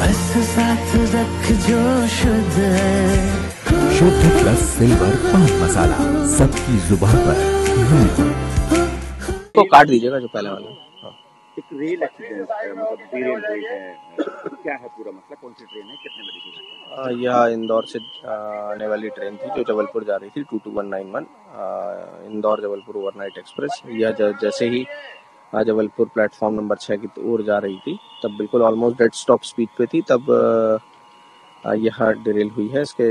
बस साथ रख जो शुद्ध प्लस सिल्वर पान मसाला सबकी जुबान पर। तो काट दीजिएगा जो पहले वाला। एक रेल एक्सीडेंट मतलब रेल है, क्या है पूरा मसला, कौन सी ट्रेन है, कितने बजे की? यह इंदौर से आने वाली ट्रेन थी जो जबलपुर जा रही थी 22191 इंदौर जबलपुर ओवरनाइट एक्सप्रेस। यह जैसे ही जबलपुर प्लेटफॉर्म नंबर 6 की ओर जा रही थी तब बिल्कुल ऑलमोस्ट डेड स्टॉप स्पीड पे थी, तब यह डिरेल हुई है। इसके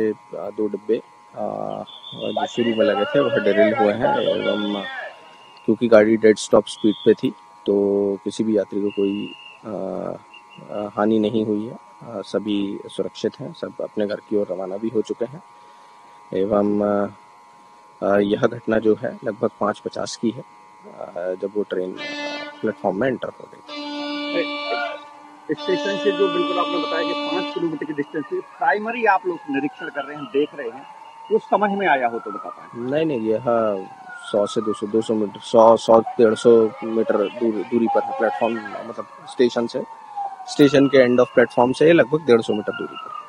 दो डिब्बे जो शुरू में लगे थे वह डिरेल हुए हैं, एवं क्योंकि गाड़ी डेड स्टॉप स्पीड पे थी तो किसी भी यात्री को कोई हानि नहीं हुई है। सभी सुरक्षित हैं, सब अपने घर की ओर रवाना भी हो चुके हैं। एवं यह घटना जो है लगभग 5:50 की है जब वो ट्रेन प्लेटफॉर्म में एंटर हो गई। स्टेशन से जो बिल्कुल आपने बताया कि 5 किलोमीटर की डिस्टेंस पे प्राइमरी आप लोग निरीक्षण कर रहे हैं, देख रहे हैं, तो समझ में आया हो तो बता पाए? नहीं, यह 100 से 200 मीटर 100-150 मीटर दूरी पर है प्लेटफॉर्म, मतलब स्टेशन के एंड ऑफ प्लेटफॉर्म से लगभग 150 मीटर दूरी पर।